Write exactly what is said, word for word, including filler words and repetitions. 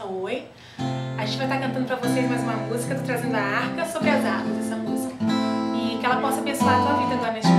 coração, oi? A gente vai estar cantando pra vocês mais uma música do Trazendo a Arca, Sobre as Águas, essa música. E que ela possa abençoar a tua vida, tá?